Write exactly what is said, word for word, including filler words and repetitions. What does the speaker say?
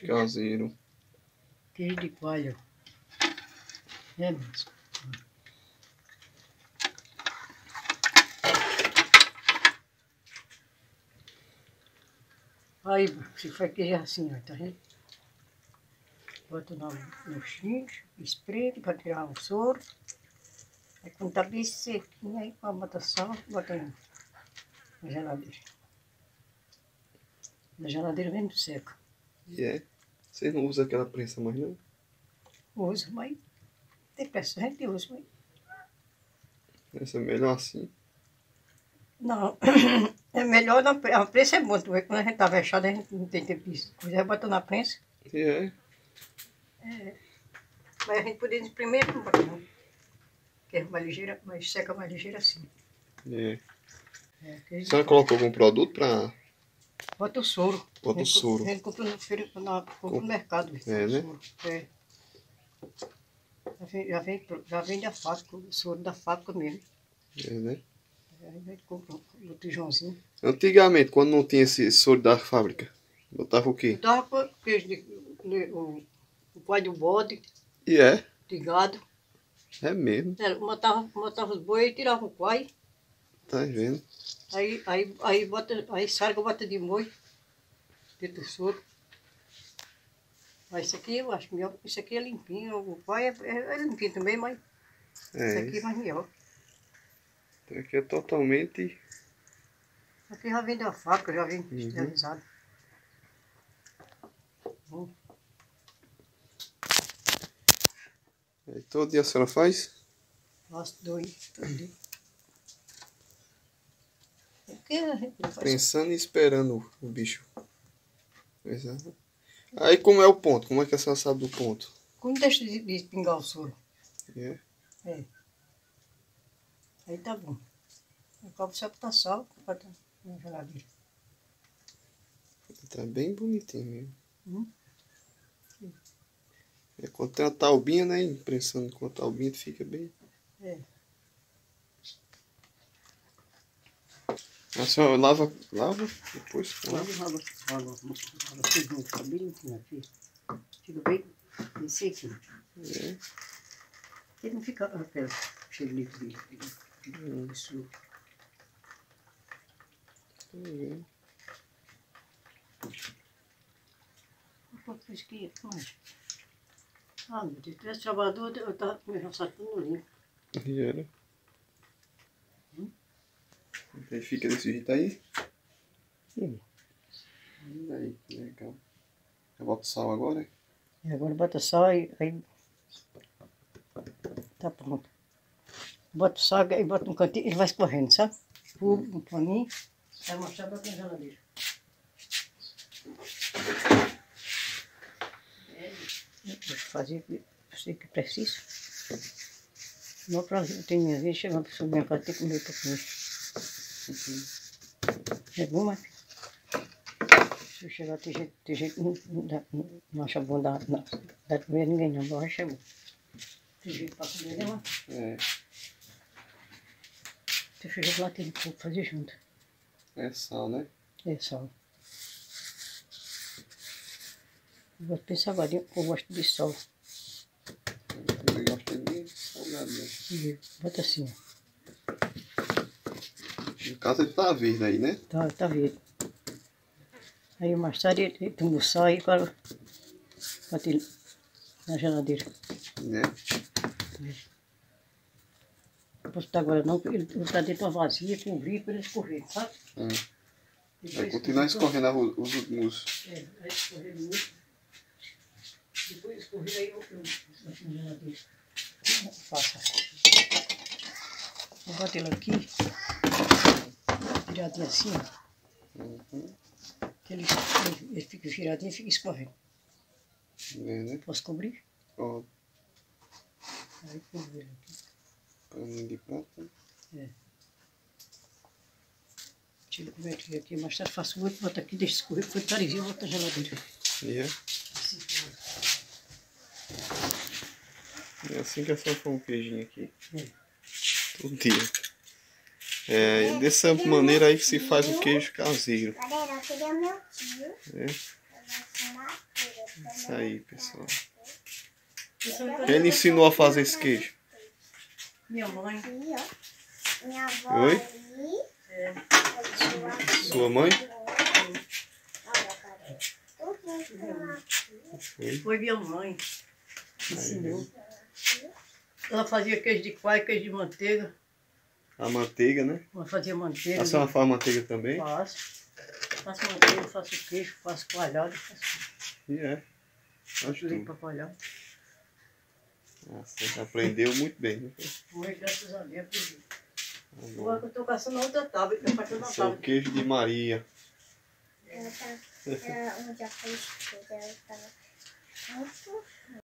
Queijo caseiro. Queijo de coalho. É mesmo. Aí, você faz queijo assim, ó, tá vendo? Bota no, no xixi, espreme para tirar o soro. Aí quando tá bem sequinho, aí bota sal, bota aí na geladeira. Na geladeira mesmo seca. E yeah. É? Você não usa aquela prensa mais não? Usa, mas tem pressa, a gente usa, mas... Essa é melhor assim? Não, é melhor na prensa. A prensa é boa, tu vê, quando a gente tá fechado, a gente não tem tempo disso. Pois é, bota na prensa. E yeah. É? É. Mas a gente podia imprimir, não bota não. Que é mais ligeira, mas seca mais ligeira assim. Yeah. É. A senhora colocou algum produto pra... Bota o soro. Bota o soro. A gente compra no, feira, na, compra no mercado. É, né? Soro. É. Já vem, já vem, já vem da fábrica, o soro da fábrica mesmo. É, né? Aí a gente compra o tijãozinho. Antigamente, quando não tinha esse soro da fábrica, botava o quê? Botava queijo de, de, o, o pai do bode. E é? De gado. É mesmo? É, matava, matava os bois e tirava o pai. Tá vendo? Aí, aí, aí, bota, aí sarga, bota de molho, dentro do soro. Mas isso aqui eu acho melhor, isso aqui é limpinho, o pai é, é, é limpinho também, mas é, isso aqui é mais melhor. Então aqui é totalmente... Aqui já vem da faca, já vem uhum. Esterilizado. Bom. Aí todo dia a senhora faz? Faço dois, todo dia. Pensando e esperando o bicho. Exato. Aí como é o ponto? Como é que a senhora sabe do ponto? Quando deixa de, de pingar o soro. É? É. Aí tá bom. Agora você botar sal para na geladeira. Tá bem bonitinho mesmo. Hum? É quando tem uma taubinha, né? Pensando com a taubinha fica bem. É. A senhora lava, lava, depois lava. Lava, lava, lava, tudo no cabelo, aqui. Fica bem, bem sequinho. É. Ele não fica a pele cheia de líquido, de suco. Uhum. Um pouco de esquerda, mas... Ah, meu Deus, esse trabalhador, eu tava com o meu saco limpo. E era? Aí fica desse jeito aí. Hum. Aí, que legal. Eu boto sal agora? E agora bota sal e aí. Tá pronto. Bota o sal e bota um cantinho, ele vai escorrendo, sabe? Puro, um paninho. Vai mostrar pra quem já não deixa. Vou fazer o que precisa. Não pra ter minha vez, chega uma pessoa minha casa tem que comer pra comer. É bom, mas se eu chegar, tem gente que não, não, não acha bom dar comer ninguém não, mas acha bom. Tem jeito para comer, né, mano? É. Se eu chegar lá, tem que fazer junto. É sal, né? É sal. Eu gosto bem salgadinho, eu gosto de sal. Eu gosto bem salgado, né? Bota assim, ó. No caso ele tá verde aí, né? Tá, tá verde. Aí mais tarde ele tomou sal aí para bater na geladeira. Né? Não posso botar agora não, porque ele tá dentro da vazia, com o brilho para ele escorrer, sabe? Hum. Vai continuar escorrendo os últimos... É, vai escorrer muito. Depois escorrer aí eu na geladeira. Passa. Vou botar ele aqui. Giradinho assim, ó. Uhum. Ele, ele, ele fica giradinho e fica escorrendo. É, né? Posso cobrir? Pode. Aí cobrir aqui. Paninho de prata. É. Tira o cobertinho aqui, mais tarde faço muito, boto aqui, deixo escorrer, depois parezinho e volto na geladeira. E é? Assim, é assim que a senhora põe um queijinho aqui. É. Todo dia. É dessa maneira aí que se faz o queijo caseiro. É. Isso aí, pessoal. Quem lhe ensinou a fazer esse queijo? Minha mãe. Minha avó. Oi? É. Sua mãe? Foi. Foi minha mãe. Ensinou. Ela fazia queijo de coalho, queijo de manteiga. A manteiga, né? Ela fazia manteiga. A senhora faz manteiga também? Faço. Faço manteiga, faço queijo, faço coalhada. E é. Acho que para coalhada. Você aprendeu muito bem, né? Muito, graças a Deus, aprendi. Agora que eu estou caçando outra tábua, que eu faço na tábua. É o queijo de Maria. Ela já fez, ela estava muito...